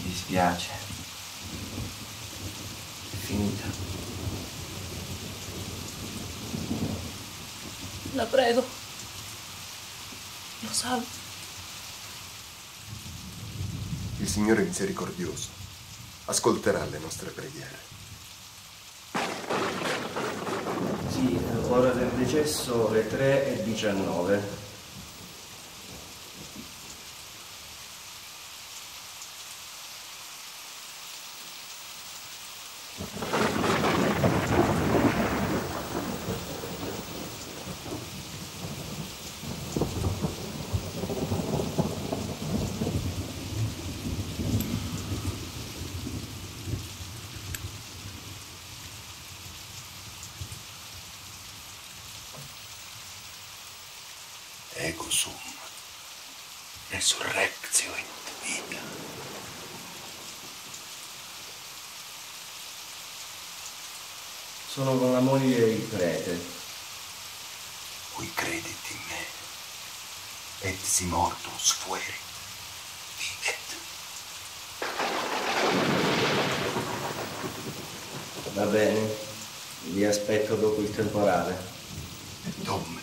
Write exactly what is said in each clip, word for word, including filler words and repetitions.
Mi dispiace. È finita. La prego. Lo salvo. Il Signore è misericordioso. Ascolterà le nostre preghiere. Sì, ora del decesso, le tre e diciannove. Ego sum, resurrectio in vita. Sono con la moglie e il prete. Qui credit in me, et si mortus fuerit, vivet. Va bene, vi aspetto dopo il temporale. Et Dominis.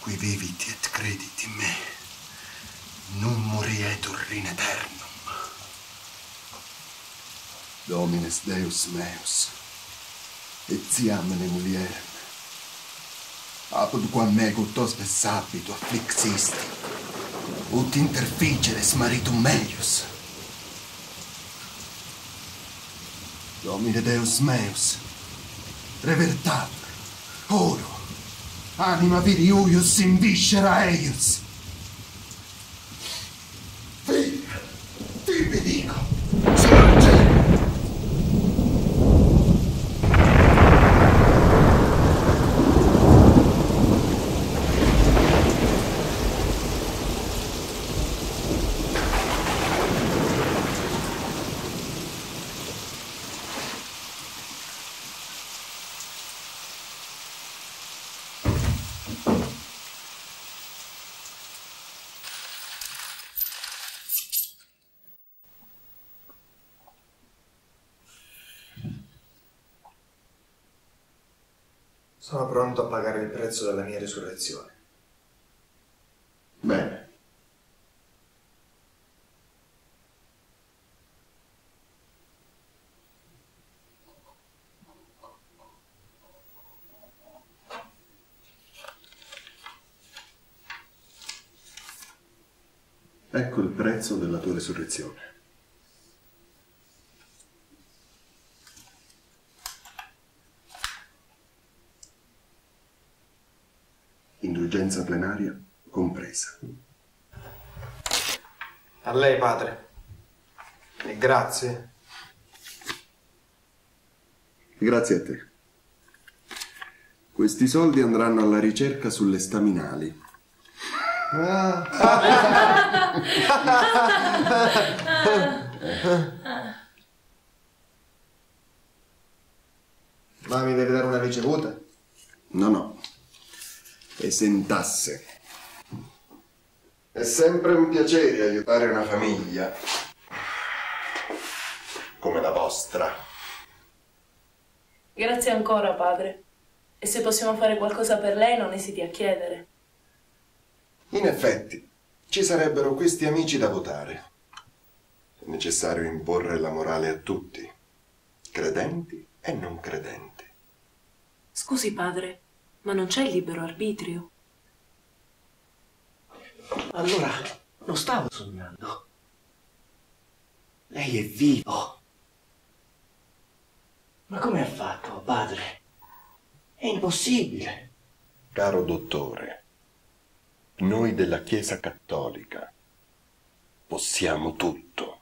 Qui vivit et credit in me, non morietur in eternum. Domines Deus meus, etiam ne mulierem, apud quam me guttos vessabito afflixisti, ut interfigeres maritum meius. Domine Deus meus, revertatur, oro, anima viri uius in viscera eius. Ti, ti vi dico, sorge! Sono pronto a pagare il prezzo della mia risurrezione. Bene. Ecco il prezzo della tua risurrezione. Indulgenza plenaria compresa. A lei, padre. E grazie. Grazie a te. Questi soldi andranno alla ricerca sulle staminali. Ma mi deve dare una ricevuta? No, no. Esentasse. È sempre un piacere aiutare una famiglia come la vostra. Grazie ancora, padre. E se possiamo fare qualcosa per lei, non esiti a chiedere. In effetti, ci sarebbero questi amici da votare. necessario imporre la morale a tutti, credenti e non credenti. Scusi, padre, ma non c'è il libero arbitrio? Allora, non stavo sognando. Lei è vivo. Ma come ha fatto, padre? È impossibile. Caro dottore, noi della Chiesa Cattolica possiamo tutto.